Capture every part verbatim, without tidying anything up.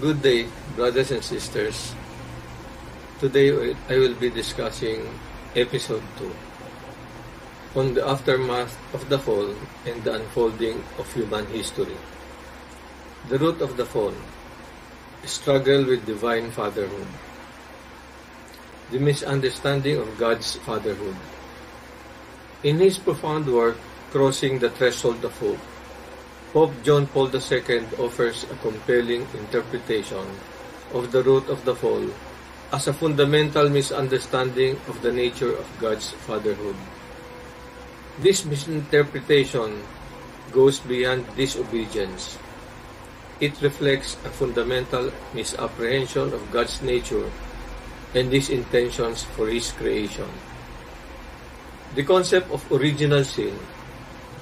Good day, brothers and sisters. Today I will be discussing Episode two on the aftermath of the fall and the unfolding of human history. The root of the fall, struggle with divine fatherhood, the misunderstanding of God's fatherhood. In his profound work, Crossing the Threshold of Hope, Pope John Paul the Second offers a compelling interpretation of the root of the fall as a fundamental misunderstanding of the nature of God's fatherhood. This misinterpretation goes beyond disobedience. It reflects a fundamental misapprehension of God's nature and His intentions for His creation. The concept of original sin,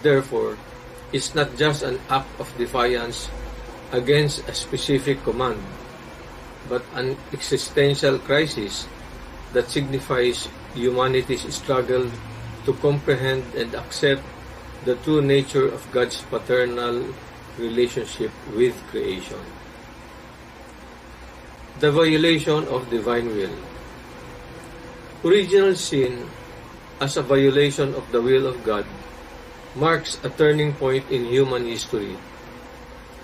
therefore, is not just an act of defiance against a specific command, but an existential crisis that signifies humanity's struggle to comprehend and accept the true nature of God's paternal relationship with creation. The violation of divine will. Original sin, as a violation of the will of God, marks a turning point in human history.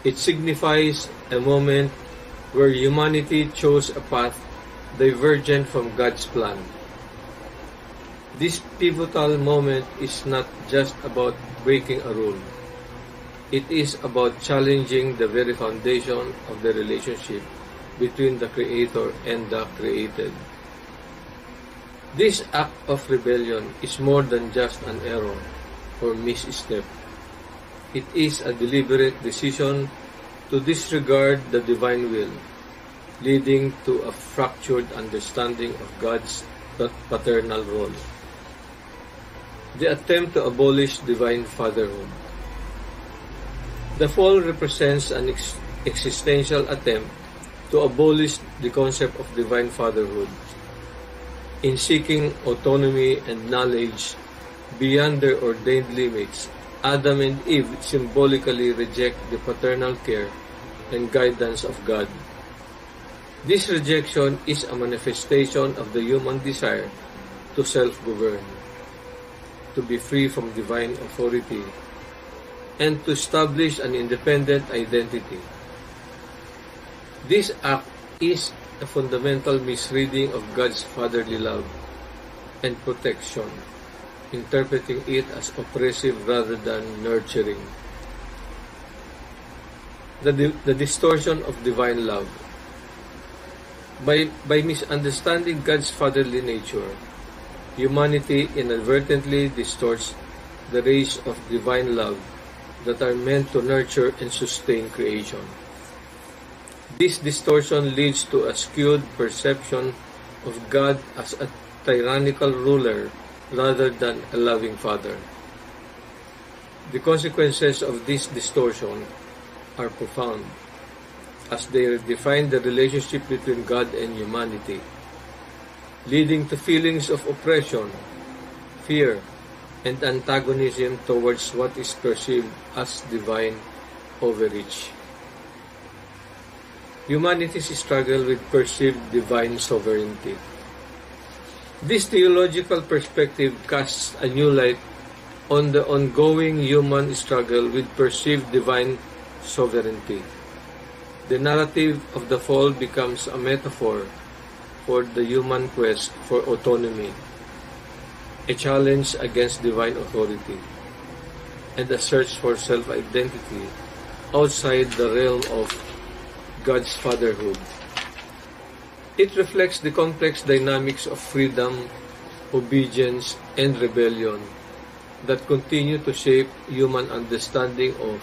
It signifies a moment where humanity chose a path divergent from God's plan. This pivotal moment is not just about breaking a rule. It is about challenging the very foundation of the relationship between the Creator and the created. This act of rebellion is more than just an error or misstep. It is a deliberate decision to disregard the divine will, leading to a fractured understanding of God's paternal role. The attempt to abolish divine fatherhood. The fall represents an ex- existential attempt to abolish the concept of divine fatherhood. In seeking autonomy and knowledge beyond their ordained limits, Adam and Eve symbolically reject the paternal care and guidance of God. This rejection is a manifestation of the human desire to self-govern, to be free from divine authority, and to establish an independent identity. This act is a fundamental misreading of God's fatherly love and protection, interpreting it as oppressive rather than nurturing. The, di- the distortion of divine love. By, by misunderstanding God's fatherly nature, humanity inadvertently distorts the rays of divine love that are meant to nurture and sustain creation. This distortion leads to a skewed perception of God as a tyrannical ruler rather than a loving father. The consequences of this distortion are profound, as they redefine the relationship between God and humanity, leading to feelings of oppression, fear, and antagonism towards what is perceived as divine overreach. Humanity's struggle with perceived divine sovereignty. This theological perspective casts a new light on the ongoing human struggle with perceived divine sovereignty. The narrative of the fall becomes a metaphor for the human quest for autonomy, a challenge against divine authority, and a search for self-identity outside the realm of God's fatherhood. It reflects the complex dynamics of freedom, obedience, and rebellion that continue to shape human understanding of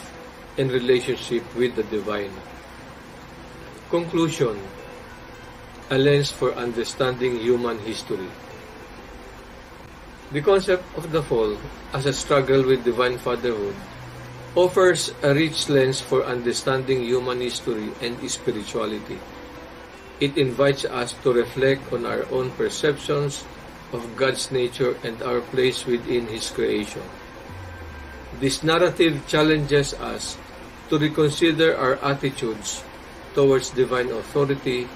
and relationship with the divine. Conclusion: a lens for understanding human history. The concept of the fall as a struggle with divine fatherhood offers a rich lens for understanding human history and spirituality. It invites us to reflect on our own perceptions of God's nature and our place within His creation. This narrative challenges us to reconsider our attitudes towards divine authority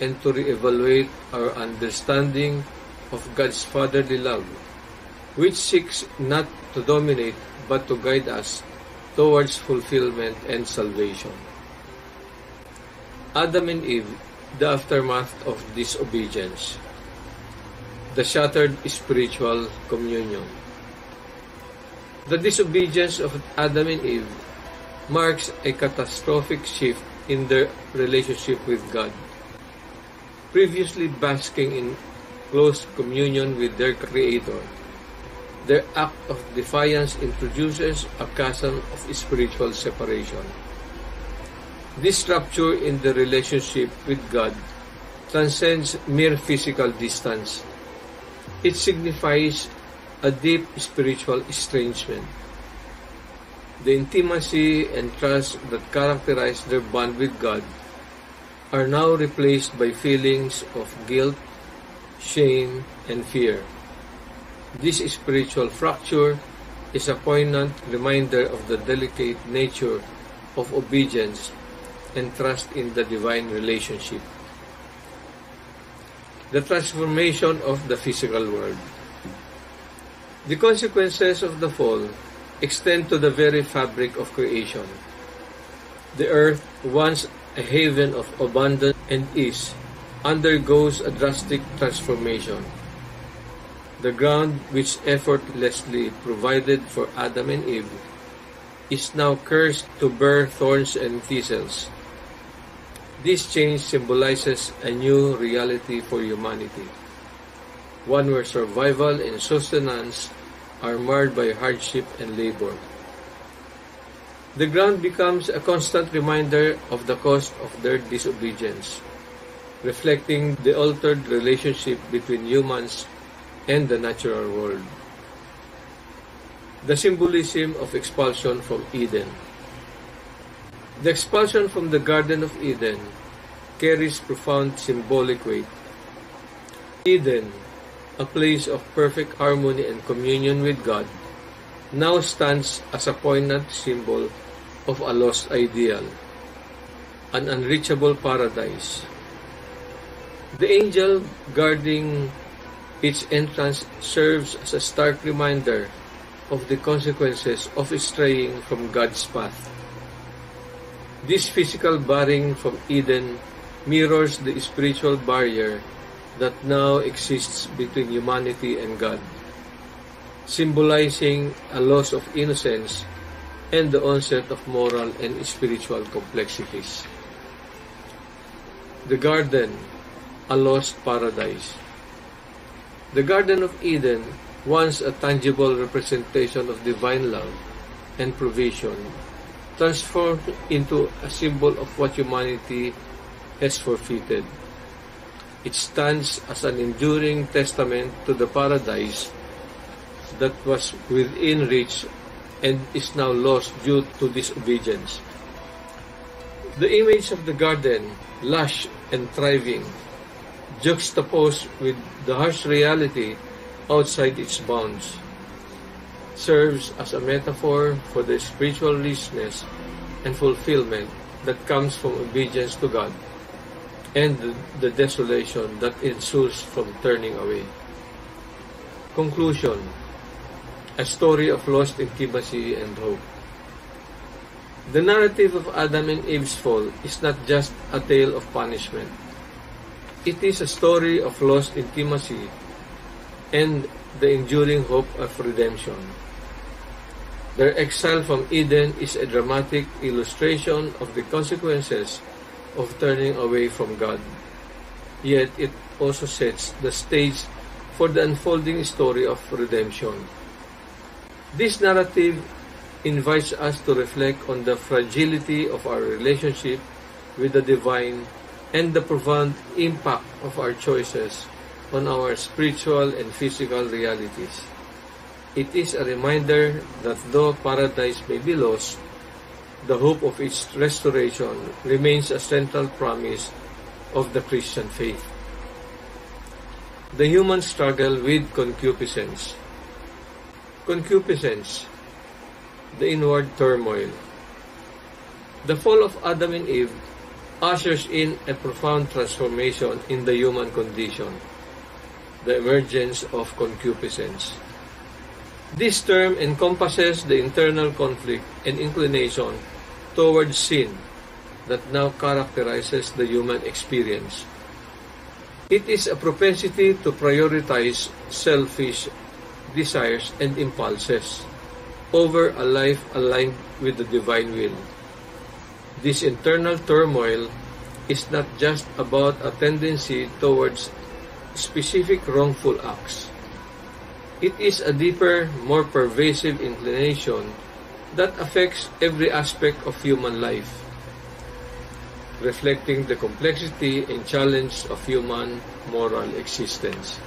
and to re-evaluate our understanding of God's fatherly love, which seeks not to dominate but to guide us towards fulfillment and salvation. Adam and Eve, the aftermath of disobedience, the shattered spiritual communion. The disobedience of Adam and Eve marks a catastrophic shift in their relationship with God. Previously basking in close communion with their Creator, their act of defiance introduces a chasm of spiritual separation. This rupture in the relationship with God transcends mere physical distance. It signifies a deep spiritual estrangement. The intimacy and trust that characterize their bond with God are now replaced by feelings of guilt, shame, and fear. This spiritual fracture is a poignant reminder of the delicate nature of obedience and trust in the divine relationship. The transformation of the physical world. The consequences of the fall extend to the very fabric of creation. The earth, once a haven of abundance and ease, undergoes a drastic transformation. The ground which effortlessly provided for Adam and Eve is now cursed to bear thorns and thistles. This change symbolizes a new reality for humanity, one where survival and sustenance are marred by hardship and labor. The ground becomes a constant reminder of the cost of their disobedience, reflecting the altered relationship between humans and the natural world. The symbolism of expulsion from Eden. The expulsion from the Garden of Eden carries profound symbolic weight. Eden, a place of perfect harmony and communion with God, now stands as a poignant symbol of a lost ideal, an unreachable paradise. The angel guarding its entrance serves as a stark reminder of the consequences of straying from God's path. This physical barring from Eden mirrors the spiritual barrier that now exists between humanity and God, symbolizing a loss of innocence and the onset of moral and spiritual complexities. The Garden, a lost paradise. The Garden of Eden, once a tangible representation of divine love and provision, transformed into a symbol of what humanity has forfeited. It stands as an enduring testament to the paradise that was within reach and is now lost due to disobedience. The image of the garden, lush and thriving, juxtaposed with the harsh reality outside its bounds, serves as a metaphor for the spiritual richness and fulfillment that comes from obedience to God and the, the desolation that ensues from turning away. Conclusion: a story of lost intimacy and hope. The narrative of Adam and Eve's fall is not just a tale of punishment. It is a story of lost intimacy and the enduring hope of redemption. Their exile from Eden is a dramatic illustration of the consequences of turning away from God. Yet it also sets the stage for the unfolding story of redemption. This narrative invites us to reflect on the fragility of our relationship with the divine and the profound impact of our choices on our spiritual and physical realities. It is a reminder that though paradise may be lost, the hope of its restoration remains a central promise of the Christian faith. The human struggle with concupiscence. Concupiscence, the inward turmoil. The fall of Adam and Eve ushers in a profound transformation in the human condition, the emergence of concupiscence. This term encompasses the internal conflict and inclination towards sin that now characterizes the human experience. It is a propensity to prioritize selfish desires and impulses over a life aligned with the divine will. This internal turmoil is not just about a tendency towards specific wrongful acts. It is a deeper, more pervasive inclination that affects every aspect of human life, reflecting the complexity and challenge of human moral existence.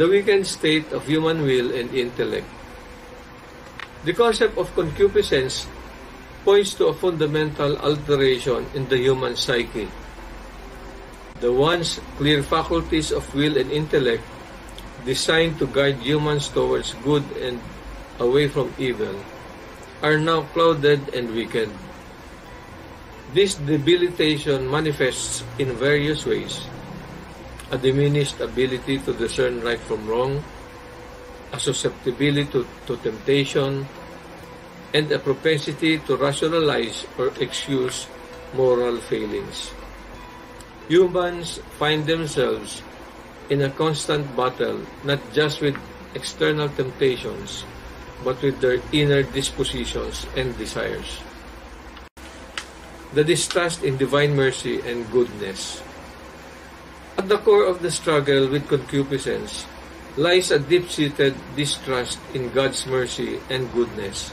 The weakened state of human will and intellect. The concept of concupiscence points to a fundamental alteration in the human psyche. The once clear faculties of will and intellect, designed to guide humans towards good and away from evil, are now clouded and weakened. This debilitation manifests in various ways: a diminished ability to discern right from wrong, a susceptibility to, to temptation, and a propensity to rationalize or excuse moral failings. Humans find themselves in a constant battle, not just with external temptations, but with their inner dispositions and desires. The distrust in divine mercy and goodness. At the core of the struggle with concupiscence lies a deep-seated distrust in God's mercy and goodness.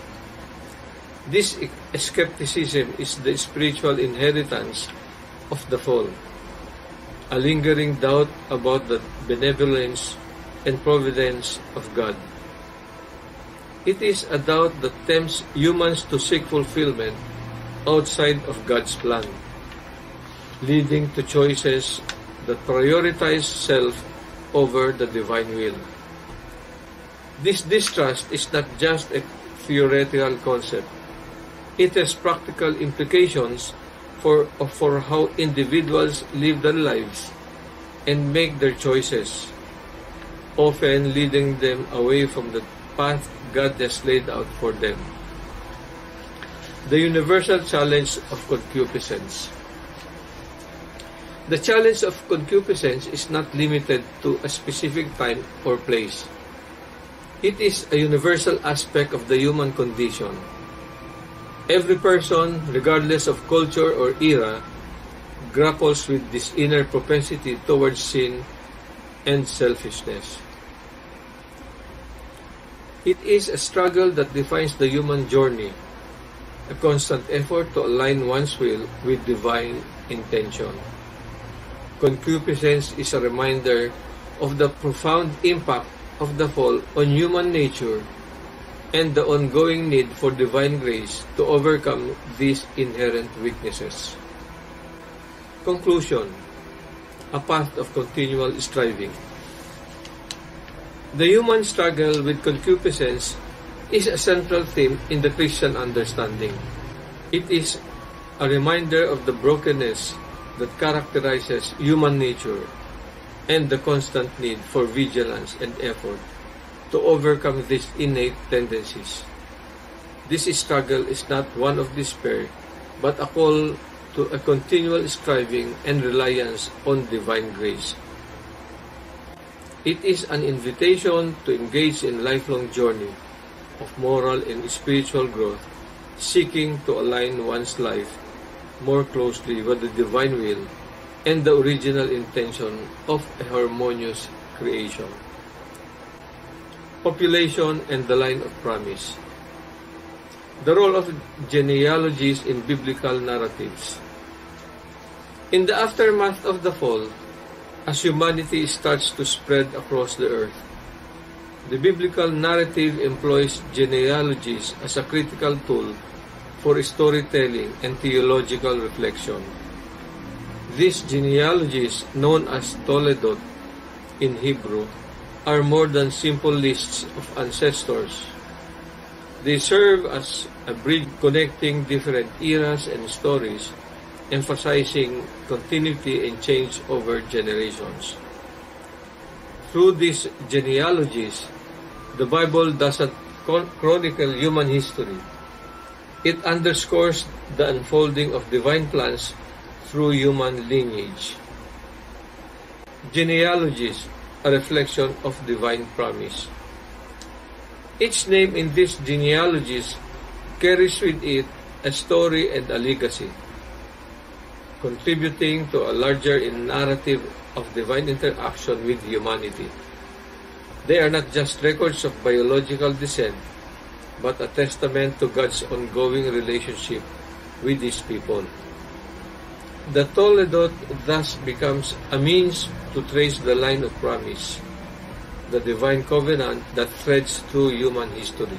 This skepticism is the spiritual inheritance of the fall, a lingering doubt about the benevolence and providence of God. It is a doubt that tempts humans to seek fulfillment outside of God's plan, leading to choices that prioritize self over the divine will. This distrust is not just a theoretical concept. It has practical implications For, for how individuals live their lives and make their choices, often leading them away from the path God has laid out for them. The universal challenge of concupiscence. The challenge of concupiscence is not limited to a specific time or place. It is a universal aspect of the human condition. Every person, regardless of culture or era, grapples with this inner propensity towards sin and selfishness. It is a struggle that defines the human journey, a constant effort to align one's will with divine intention. Concupiscence is a reminder of the profound impact of the fall on human nature and the ongoing need for divine grace to overcome these inherent weaknesses. Conclusion: a path of continual striving. The human struggle with concupiscence is a central theme in the Christian understanding. It is a reminder of the brokenness that characterizes human nature and the constant need for vigilance and effort to overcome these innate tendencies. This struggle is not one of despair, but a call to a continual striving and reliance on divine grace. It is an invitation to engage in a lifelong journey of moral and spiritual growth, seeking to align one's life more closely with the divine will and the original intention of a harmonious creation. Population and the line of promise. The role of genealogies in biblical narratives. In the aftermath of the fall, as humanity starts to spread across the earth, the biblical narrative employs genealogies as a critical tool for storytelling and theological reflection. These genealogies, known as Toledot in Hebrew, are more than simple lists of ancestors. They serve as a bridge connecting different eras and stories emphasizing continuity and change over generations. Through these genealogies, the Bible doesn't chronicle human history. It underscores the unfolding of divine plans through human lineage. Genealogies, a reflection of divine promise. Each name in these genealogies carries with it a story and a legacy, contributing to a larger narrative of divine interaction with humanity. They are not just records of biological descent, but a testament to God's ongoing relationship with His people. The Toledot thus becomes a means to trace the line of promise, the divine covenant that threads through human history.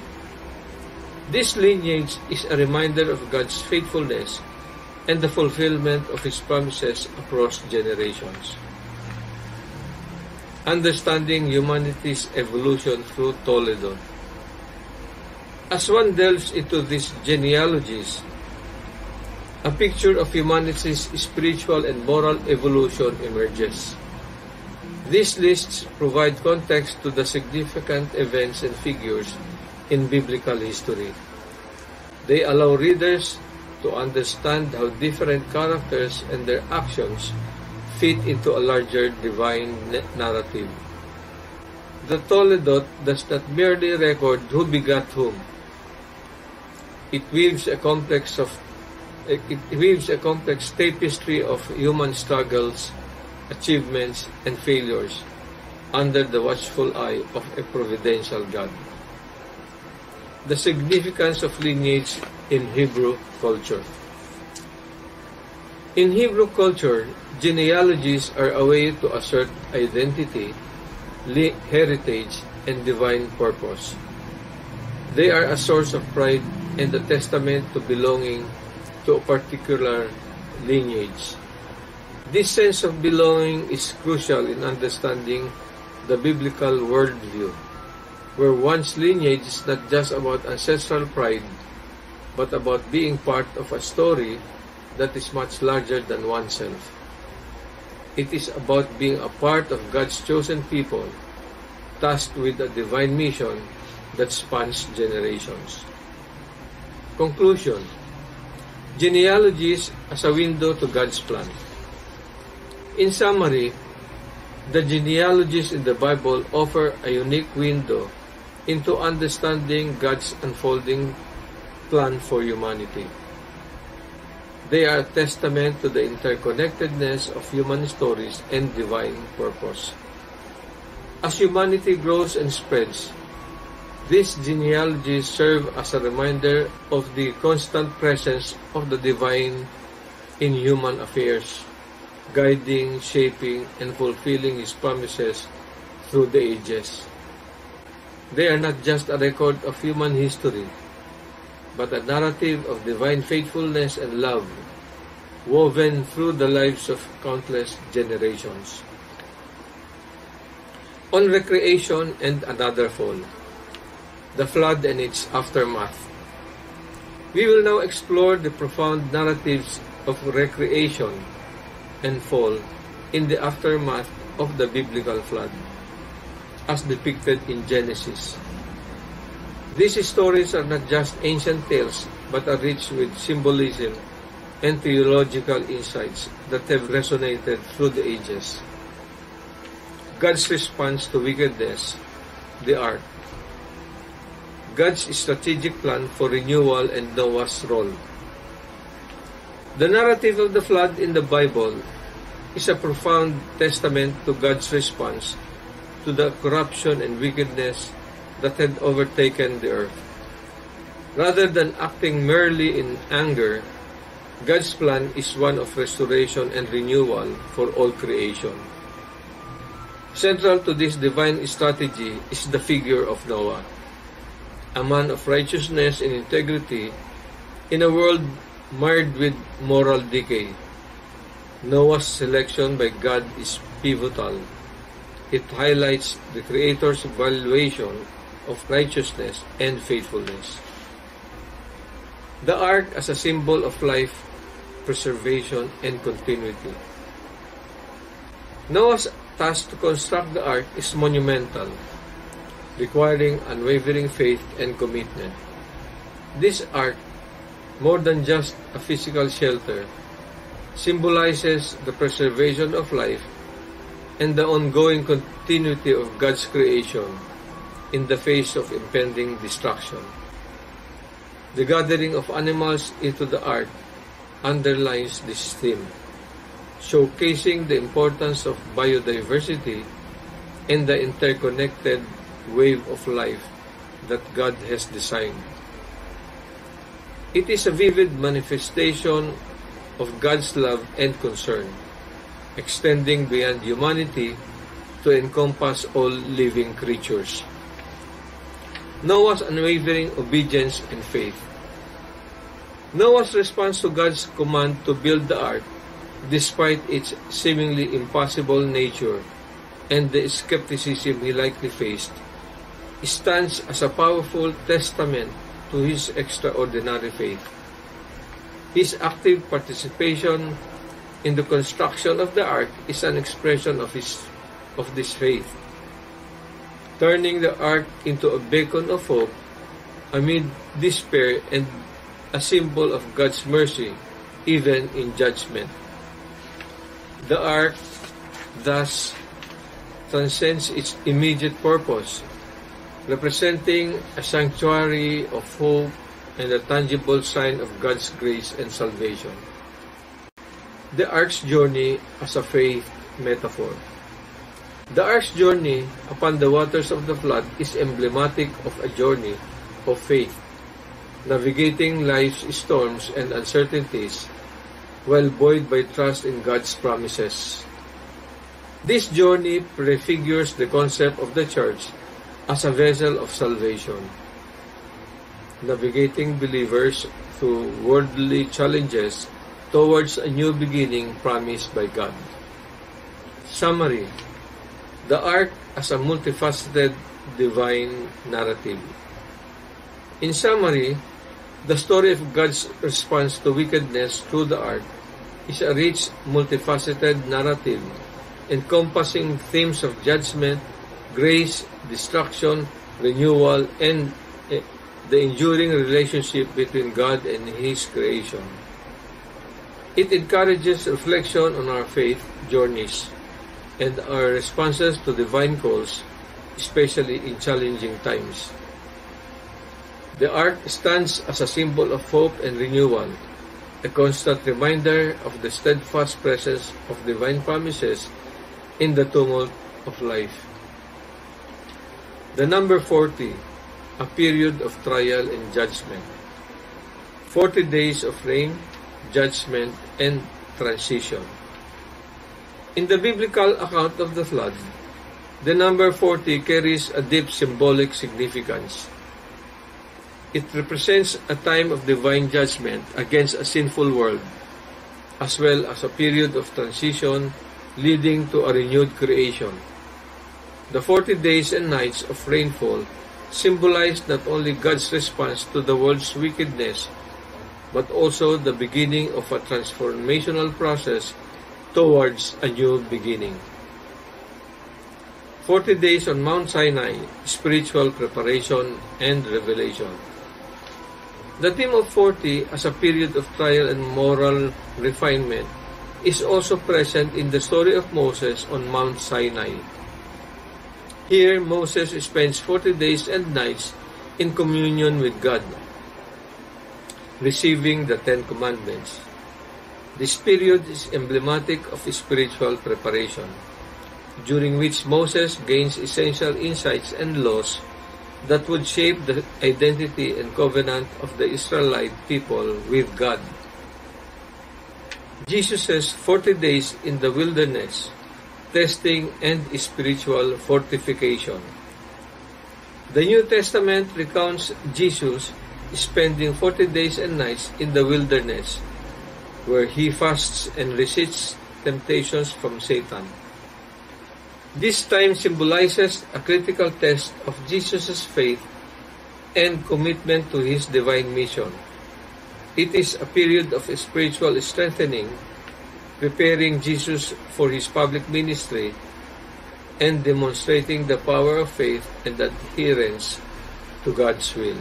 This lineage is a reminder of God's faithfulness and the fulfillment of His promises across generations. Understanding humanity's evolution through Toledot. As one delves into these genealogies, a picture of humanity's spiritual and moral evolution emerges. These lists provide context to the significant events and figures in biblical history. They allow readers to understand how different characters and their actions fit into a larger divine narrative. The Toledot does not merely record who begat whom. It weaves a complex of it weaves a complex tapestry of human struggles, achievements, and failures under the watchful eye of a providential God. The significance of lineage in Hebrew culture. In Hebrew culture, genealogies are a way to assert identity, heritage, and divine purpose. They are a source of pride and a testament to belonging to a particular lineage. This sense of belonging is crucial in understanding the biblical worldview, where one's lineage is not just about ancestral pride, but about being part of a story that is much larger than oneself. It is about being a part of God's chosen people, tasked with a divine mission that spans generations. Conclusion: genealogies as a window to God's plan. In summary, the genealogies in the Bible offer a unique window into understanding God's unfolding plan for humanity. They are a testament to the interconnectedness of human stories and divine purpose. As humanity grows and spreads, these genealogies serve as a reminder of the constant presence of the divine in human affairs, guiding, shaping, and fulfilling His promises through the ages. They are not just a record of human history, but a narrative of divine faithfulness and love, woven through the lives of countless generations. On recreation and another fall, the flood and its aftermath. We will now explore the profound narratives of recreation and fall in the aftermath of the biblical flood, as depicted in Genesis. These stories are not just ancient tales, but are rich with symbolism and theological insights that have resonated through the ages. God's response to wickedness, the ark. God's strategic plan for renewal and Noah's role. The narrative of the flood in the Bible is a profound testament to God's response to the corruption and wickedness that had overtaken the earth. Rather than acting merely in anger, God's plan is one of restoration and renewal for all creation. Central to this divine strategy is the figure of Noah, a man of righteousness and integrity in a world marred with moral decay. Noah's selection by God is pivotal. It highlights the Creator's valuation of righteousness and faithfulness. The ark, as a symbol of life, preservation, and continuity. Noah's task to construct the ark is monumental, requiring unwavering faith and commitment. This ark, more than just a physical shelter, symbolizes the preservation of life and the ongoing continuity of God's creation in the face of impending destruction. The gathering of animals into the ark underlines this theme, showcasing the importance of biodiversity and the interconnected wave of life that God has designed. It is a vivid manifestation of God's love and concern, extending beyond humanity to encompass all living creatures. Noah's unwavering obedience and faith. Noah's response to God's command to build the ark, despite its seemingly impossible nature and the skepticism he likely faced, stands as a powerful testament to his extraordinary faith. His active participation in the construction of the ark is an expression of his of this faith, turning the ark into a beacon of hope amid despair and a symbol of God's mercy, even in judgment. The ark thus transcends its immediate purpose, representing a sanctuary of hope and a tangible sign of God's grace and salvation. The ark's journey as a faith metaphor. The ark's journey upon the waters of the flood is emblematic of a journey of faith, navigating life's storms and uncertainties while buoyed by trust in God's promises. This journey prefigures the concept of the church as a vessel of salvation, navigating believers through worldly challenges towards a new beginning promised by God. Summary: the ark as a multifaceted divine narrative. In summary, the story of God's response to wickedness through the ark is a rich, multifaceted narrative encompassing themes of judgment, grace, destruction, renewal, and the enduring relationship between God and His creation. It encourages reflection on our faith journeys and our responses to divine calls, especially in challenging times. The ark stands as a symbol of hope and renewal, a constant reminder of the steadfast presence of divine promises in the tumult of life. The number forty, a period of trial and judgment. Forty days of rain, judgment, and transition. In the biblical account of the flood, the number forty carries a deep symbolic significance. It represents a time of divine judgment against a sinful world, as well as a period of transition leading to a renewed creation. The forty days and nights of rainfall symbolize not only God's response to the world's wickedness, but also the beginning of a transformational process towards a new beginning. Forty days on Mount Sinai, spiritual preparation and revelation. The theme of forty as a period of trial and moral refinement is also present in the story of Moses on Mount Sinai. Here, Moses spends forty days and nights in communion with God, receiving the Ten Commandments. This period is emblematic of spiritual preparation, during which Moses gains essential insights and laws that would shape the identity and covenant of the Israelite people with God. Jesus' forty days in the wilderness, testing and spiritual fortification. The New Testament recounts Jesus spending forty days and nights in the wilderness, where he fasts and resists temptations from Satan. This time symbolizes a critical test of Jesus' faith and commitment to his divine mission, It is a period of spiritual strengthening, preparing Jesus for his public ministry, and demonstrating the power of faith and adherence to God's will.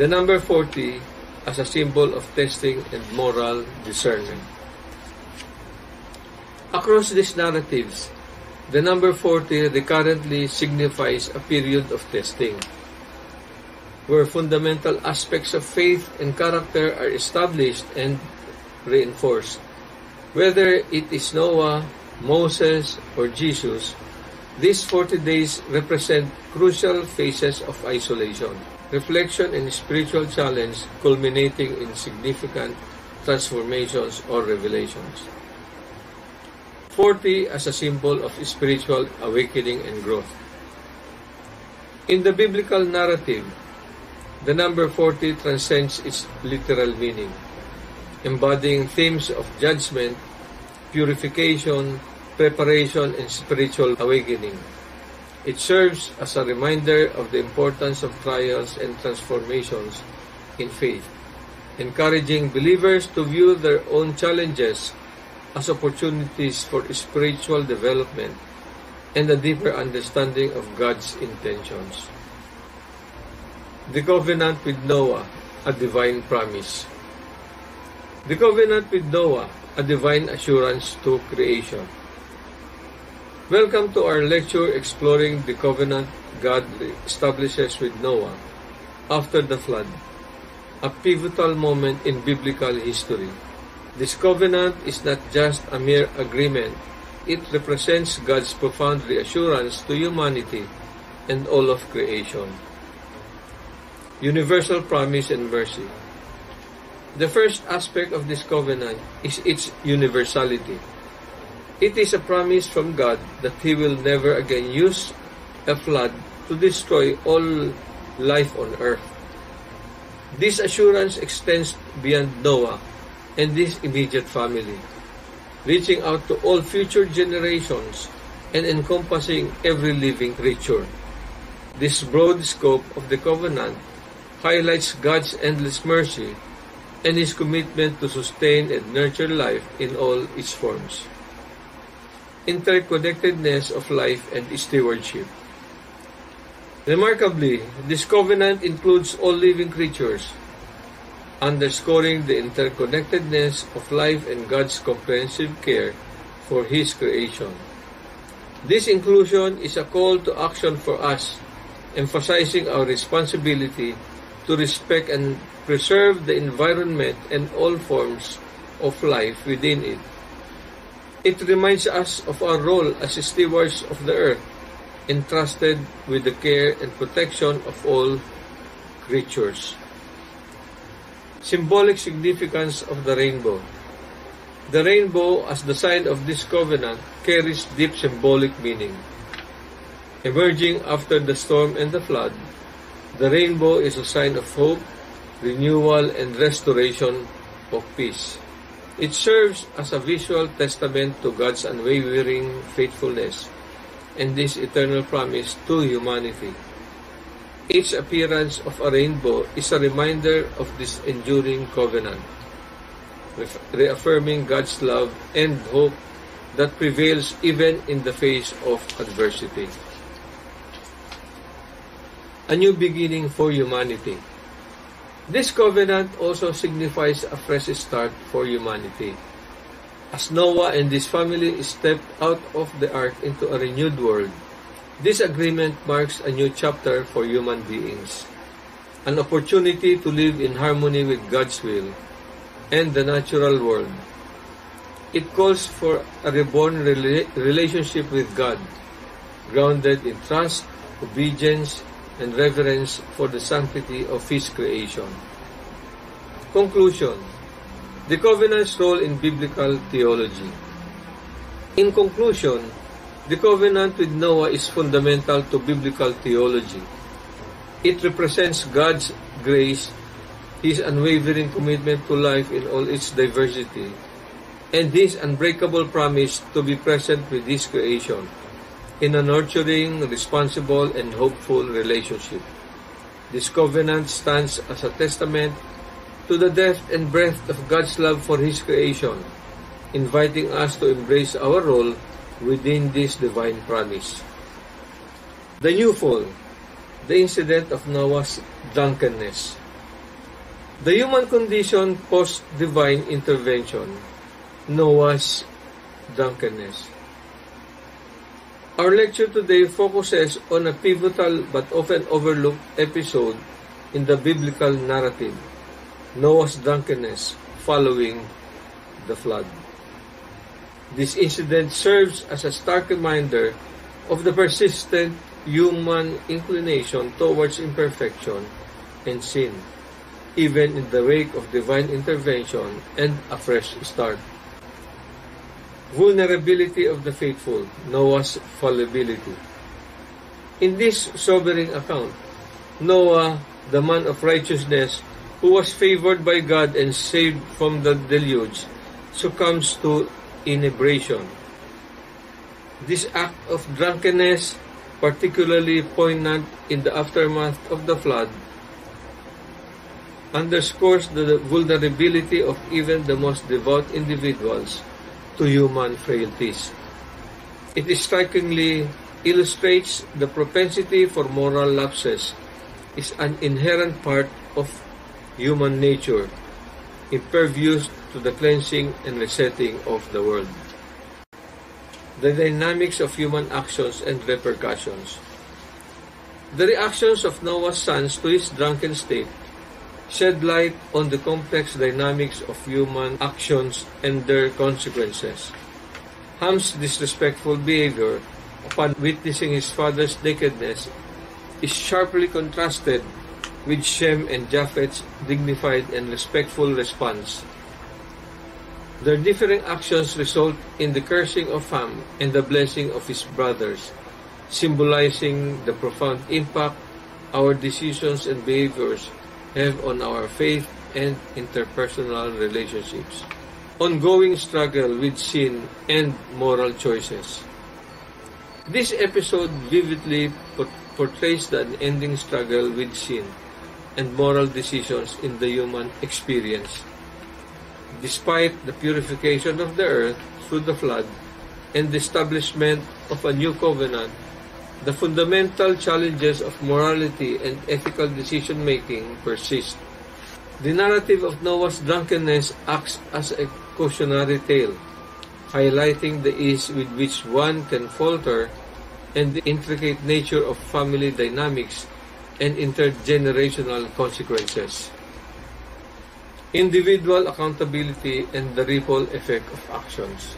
The number forty as a symbol of testing and moral discernment. Across these narratives, the number forty recurrently signifies a period of testing, where fundamental aspects of faith and character are established and reinforced. Whether it is Noah, Moses, or Jesus, these forty days represent crucial phases of isolation, reflection, and spiritual challenge, culminating in significant transformations or revelations. forty as a symbol of spiritual awakening and growth. In the biblical narrative, the number forty transcends its literal meaning, embodying themes of judgment, purification, preparation, and spiritual awakening. It serves as a reminder of the importance of trials and transformations in faith, encouraging believers to view their own challenges as opportunities for spiritual development and a deeper understanding of God's intentions. The covenant with Noah, a divine promise. The covenant with Noah, a divine assurance to creation. Welcome to our lecture exploring the covenant God establishes with Noah after the flood, a pivotal moment in biblical history. This covenant is not just a mere agreement. It represents God's profound reassurance to humanity and all of creation. Universal promise and mercy. The first aspect of this covenant is its universality. It is a promise from God that He will never again use a flood to destroy all life on earth. This assurance extends beyond Noah and his immediate family, reaching out to all future generations and encompassing every living creature. This broad scope of the covenant highlights God's endless mercy and His commitment to sustain and nurture life in all its forms. Interconnectedness of life and stewardship. Remarkably, this covenant includes all living creatures, underscoring the interconnectedness of life and God's comprehensive care for His creation. This inclusion is a call to action for us, emphasizing our responsibility to respect and preserve the environment and all forms of life within it. It reminds us of our role as stewards of the earth, entrusted with the care and protection of all creatures. Symbolic significance of the rainbow. The rainbow, as the sign of this covenant, carries deep symbolic meaning. Emerging after the storm and the flood, the rainbow is a sign of hope, renewal, and restoration of peace. It serves as a visual testament to God's unwavering faithfulness and His eternal promise to humanity. Each appearance of a rainbow is a reminder of this enduring covenant, reaffirming God's love and hope that prevails even in the face of adversity. A new beginning for humanity. This covenant also signifies a fresh start for humanity, as Noah and his family stepped out of the ark into a renewed world. This agreement marks a new chapter for human beings, an opportunity to live in harmony with God's will and the natural world. It calls for a reborn rela- relationship with God, grounded in trust, obedience, and reverence for the sanctity of His creation. Conclusion. The covenant's role in biblical theology. In conclusion, the covenant with Noah is fundamental to biblical theology. It represents God's grace, His unwavering commitment to life in all its diversity, and His unbreakable promise to be present with His creation in a nurturing, responsible, and hopeful relationship. This covenant stands as a testament to the depth and breadth of God's love for His creation, inviting us to embrace our role within this divine promise. The new fall, the incident of Noah's drunkenness, the human condition post-divine intervention, Noah's drunkenness. Our lecture today focuses on a pivotal but often overlooked episode in the biblical narrative, Noah's drunkenness following the flood. This incident serves as a stark reminder of the persistent human inclination towards imperfection and sin, even in the wake of divine intervention and a fresh start. Vulnerability of the faithful, Noah's fallibility. In this sobering account, Noah, the man of righteousness, who was favored by God and saved from the deluge, succumbs to inebriation. This act of drunkenness, particularly poignant in the aftermath of the flood, underscores the vulnerability of even the most devout individuals to human frailties. It strikingly illustrates the propensity for moral lapses is an inherent part of human nature, impervious to the cleansing and resetting of the world. The dynamics of human actions and repercussions. The reactions of Noah's sons to his drunken state shed light on the complex dynamics of human actions and their consequences. Ham's disrespectful behavior upon witnessing his father's nakedness is sharply contrasted with Shem and Japheth's dignified and respectful response. Their differing actions result in the cursing of Ham and the blessing of his brothers, symbolizing the profound impact our decisions and behaviors have on our faith and interpersonal relationships. Ongoing struggle with sin and moral choices. This episode vividly portrays the unending struggle with sin and moral decisions in the human experience. Despite the purification of the earth through the flood and the establishment of a new covenant, the fundamental challenges of morality and ethical decision-making persist. The narrative of Noah's drunkenness acts as a cautionary tale, highlighting the ease with which one can falter and the intricate nature of family dynamics and intergenerational consequences. Individual accountability and the ripple effect of actions.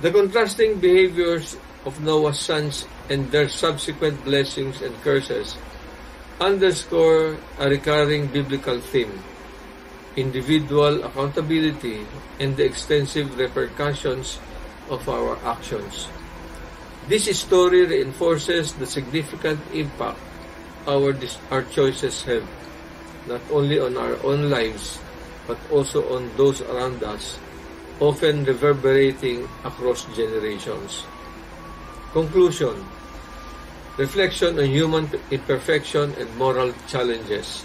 The contrasting behaviors of Noah's sons and their subsequent blessings and curses underscore a recurring biblical theme, individual accountability and the extensive repercussions of our actions. This story reinforces the significant impact our, our choices have, not only on our own lives, but also on those around us, often reverberating across generations. Conclusion. Reflection on human imperfection and moral challenges.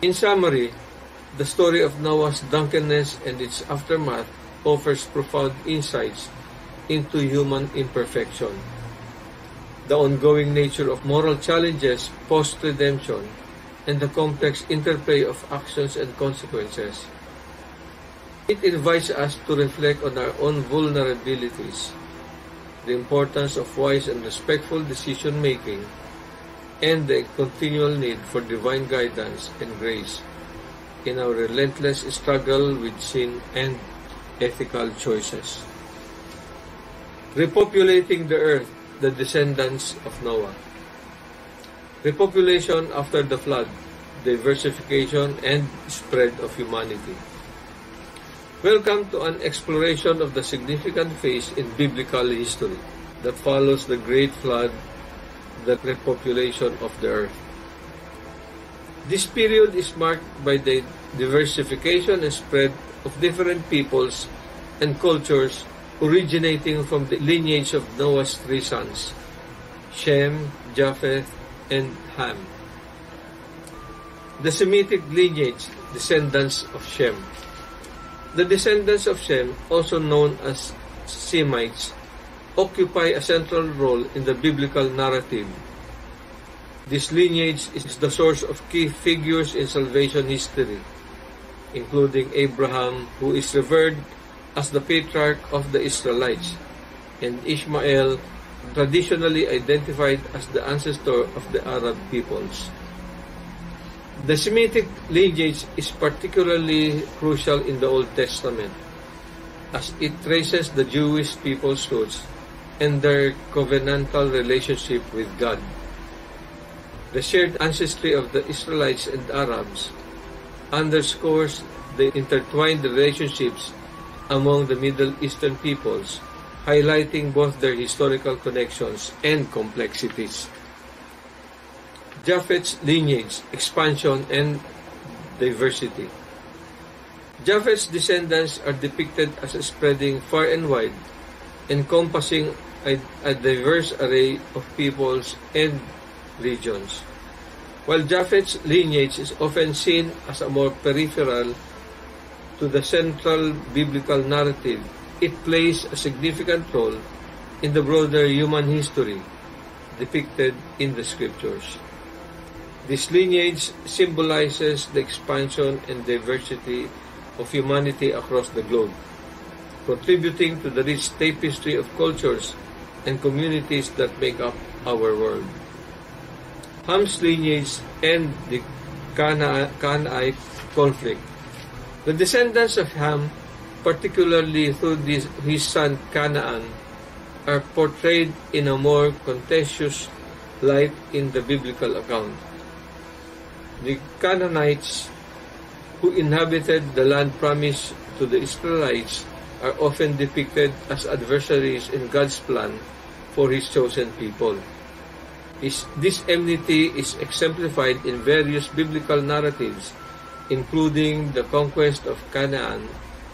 In summary, the story of Noah's drunkenness and its aftermath offers profound insights into human imperfection, the ongoing nature of moral challenges post-redemption, and the complex interplay of actions and consequences. It invites us to reflect on our own vulnerabilities, the importance of wise and respectful decision-making, and the continual need for divine guidance and grace in our relentless struggle with sin and ethical choices. Repopulating the earth, the descendants of Noah. Repopulation after the flood, diversification and spread of humanity. Welcome to an exploration of the significant phase in biblical history that follows the great flood, the repopulation of the earth. This period is marked by the diversification and spread of different peoples and cultures originating from the lineage of Noah's three sons, Shem, Japheth, and Ham. The Semitic lineage, descendants of Shem. The descendants of Shem, also known as Semites, occupy a central role in the biblical narrative. This lineage is the source of key figures in salvation history, including Abraham, who is revered as the patriarch of the Israelites, and Ishmael, traditionally identified as the ancestor of the Arab peoples. The Semitic lineage is particularly crucial in the Old Testament, as it traces the Jewish people's roots and their covenantal relationship with God. The shared ancestry of the Israelites and Arabs underscores the intertwined relationships among the Middle Eastern peoples, highlighting both their historical connections and complexities. Japheth's lineage, expansion, and diversity. Japheth's descendants are depicted as spreading far and wide, encompassing a, a diverse array of peoples and regions. While Japheth's lineage is often seen as a more peripheral to the central biblical narrative, it plays a significant role in the broader human history depicted in the scriptures. This lineage symbolizes the expansion and diversity of humanity across the globe, contributing to the rich tapestry of cultures and communities that make up our world. Ham's lineage and the Canaanite conflict. The descendants of Ham, particularly through this, his son Canaan, are portrayed in a more contentious light in the biblical account. The Canaanites, who inhabited the land promised to the Israelites, are often depicted as adversaries in God's plan for His chosen people. This enmity is exemplified in various biblical narratives, including the conquest of Canaan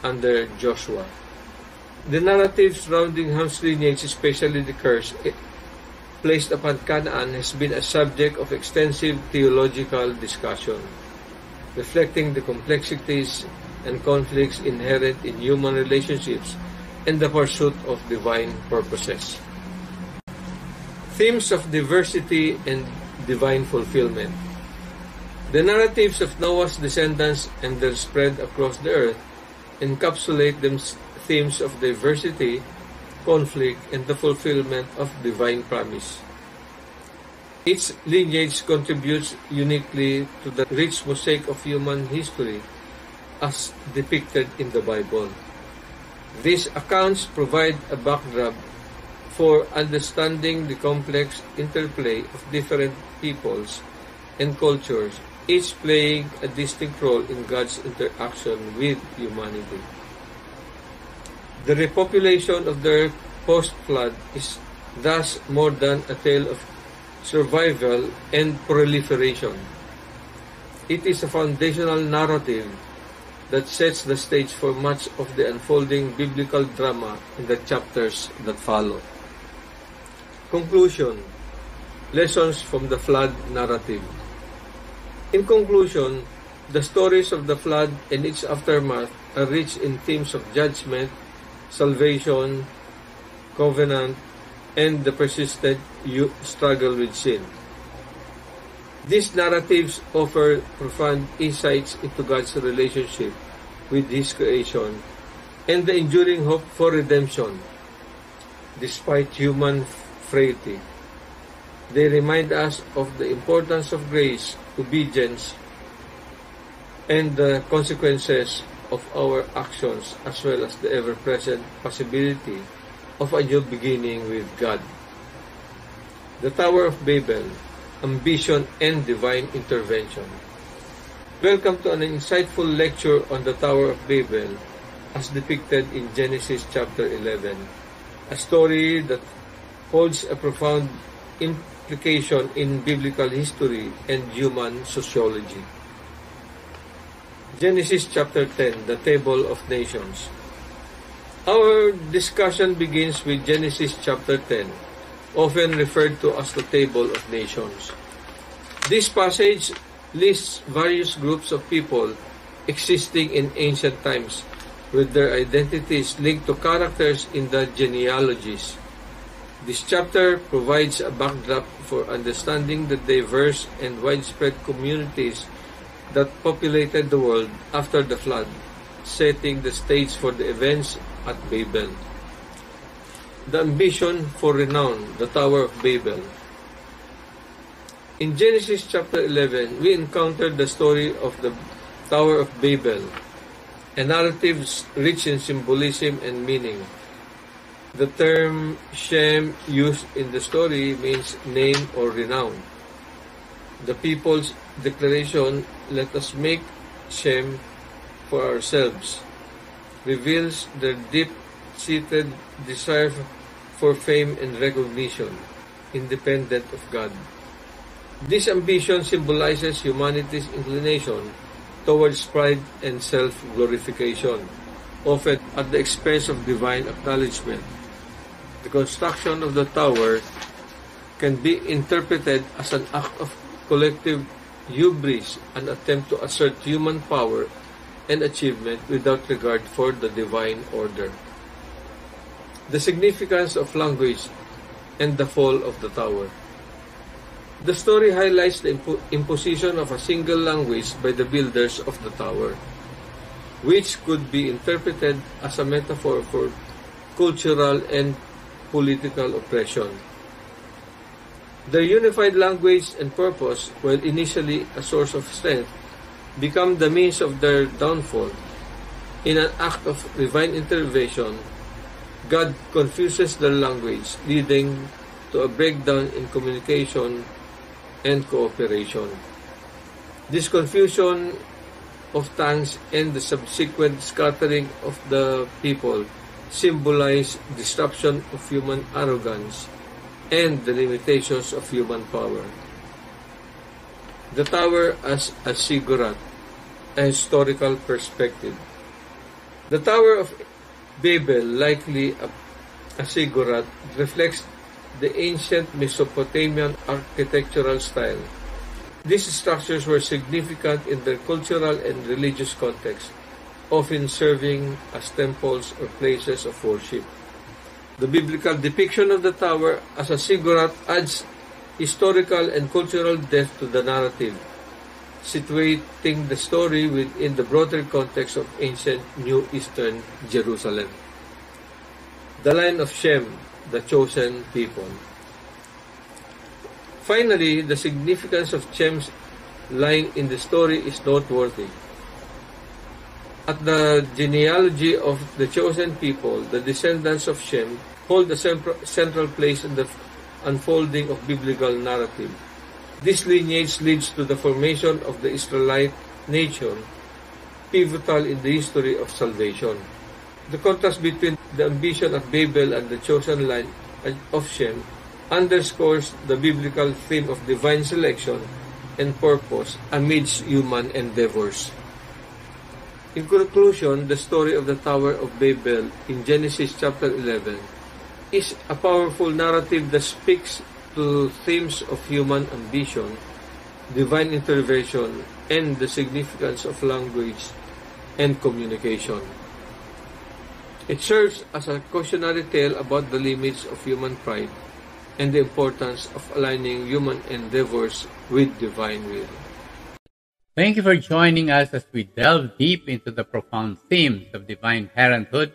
under Joshua. The narrative surrounding Ham's lineage, especially the curse placed upon Canaan, has been a subject of extensive theological discussion, reflecting the complexities and conflicts inherent in human relationships and the pursuit of divine purposes. Themes of diversity and divine fulfillment. The narratives of Noah's descendants and their spread across the earth encapsulate them themes of diversity, conflict, and the fulfillment of divine promise. Each lineage contributes uniquely to the rich mosaic of human history as depicted in the Bible. These accounts provide a backdrop for understanding the complex interplay of different peoples and cultures, each playing a distinct role in God's interaction with humanity. The repopulation of the earth post-flood is thus more than a tale of survival and proliferation. It is a foundational narrative that sets the stage for much of the unfolding biblical drama in the chapters that follow. Conclusion. Lessons from the flood narrative. In conclusion, the stories of the flood and its aftermath are rich in themes of judgment, salvation, covenant, and the persistent struggle with sin. These narratives offer profound insights into God's relationship with His creation and the enduring hope for redemption, despite human frailty. They remind us of the importance of grace, obedience, and the consequences of our actions, as well as the ever-present possibility of a new beginning with God. The Tower of Babel, ambition and divine intervention. Welcome to an insightful lecture on the Tower of Babel as depicted in Genesis chapter eleven, a story that holds a profound implication in biblical history and human sociology. Genesis chapter ten, the Table of Nations. Our discussion begins with Genesis chapter ten, often referred to as the Table of Nations. This passage lists various groups of people existing in ancient times, with their identities linked to characters in the genealogies. This chapter provides a backdrop for understanding the diverse and widespread communities that populated the world after the flood, setting the stage for the events at Babel. The ambition for renown, the Tower of Babel. In Genesis chapter eleven, we encountered the story of the Tower of Babel, a narrative rich in symbolism and meaning. The term Shem used in the story means name or renown. The people's declaration, "Let us make Shem for ourselves," reveals their deep-seated desire for fame and recognition, independent of God. This ambition symbolizes humanity's inclination towards pride and self-glorification, often at the expense of divine acknowledgement. The construction of the tower can be interpreted as an act of collective hubris, an attempt to assert human power and achievement without regard for the divine order. The significance of language and the fall of the tower. The story highlights the impo- imposition of a single language by the builders of the tower, which could be interpreted as a metaphor for cultural and political oppression. Their unified language and purpose, while initially a source of strength, become the means of their downfall. In an act of divine intervention, God confuses their language, leading to a breakdown in communication and cooperation. This confusion of tongues and the subsequent scattering of the people symbolize disruption of human arrogance and the limitations of human power. The tower as a ziggurat, a historical perspective. The Tower of Babel, likely a, a ziggurat, reflects the ancient Mesopotamian architectural style. These structures were significant in their cultural and religious context, often serving as temples or places of worship. The biblical depiction of the tower as a ziggurat adds historical and cultural depth to the narrative, situating the story within the broader context of ancient New Eastern Jerusalem. The line of Shem, the chosen people. Finally, the significance of Shem's line in the story is noteworthy. At the genealogy of the chosen people, the descendants of Shem hold a central place in the unfolding of biblical narrative. This lineage leads to the formation of the Israelite nation, pivotal in the history of salvation. The contrast between the ambition of Babel and the chosen line of Shem underscores the biblical theme of divine selection and purpose amidst human endeavors. In conclusion, the story of the Tower of Babel in Genesis chapter eleven is a powerful narrative that speaks to themes of human ambition, divine intervention, and the significance of language and communication. It serves as a cautionary tale about the limits of human pride and the importance of aligning human endeavors with divine will. Thank you for joining us as we delve deep into the profound themes of divine parenthood,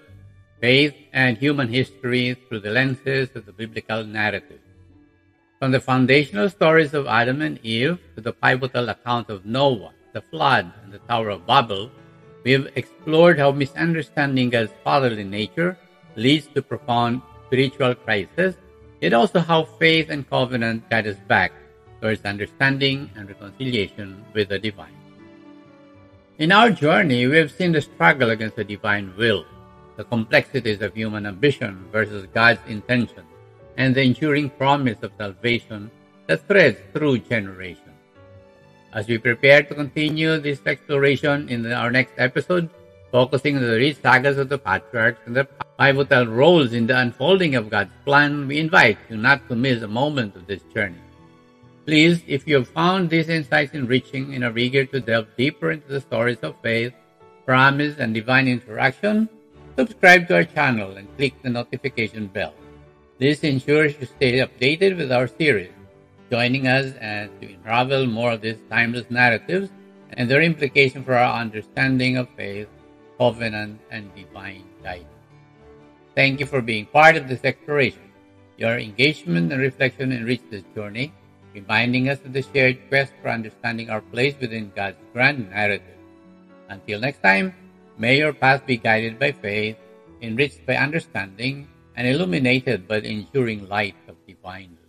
faith, and human history through the lenses of the biblical narrative. From the foundational stories of Adam and Eve to the pivotal account of Noah, the flood, and the Tower of Babel, we have explored how misunderstanding God's fatherly nature leads to profound spiritual crisis, yet also how faith and covenant guide us back towards understanding and reconciliation with the divine. In our journey, we have seen the struggle against the divine will, the complexities of human ambition versus God's intention, and the enduring promise of salvation that threads through generations. As we prepare to continue this exploration in our next episode, focusing on the rich sagas of the patriarchs and the pivotal roles in the unfolding of God's plan, we invite you not to miss a moment of this journey. Please, if you have found these insights enriching and are eager to delve deeper into the stories of faith, promise, and divine interaction, subscribe to our channel and click the notification bell. This ensures you stay updated with our series, joining us as we unravel more of these timeless narratives and their implication for our understanding of faith, covenant, and divine guidance. Thank you for being part of this exploration. Your engagement and reflection enrich this journey, reminding us of the shared quest for understanding our place within God's grand narrative. Until next time, may your path be guided by faith, enriched by understanding, and illuminated by the enduring light of divine love.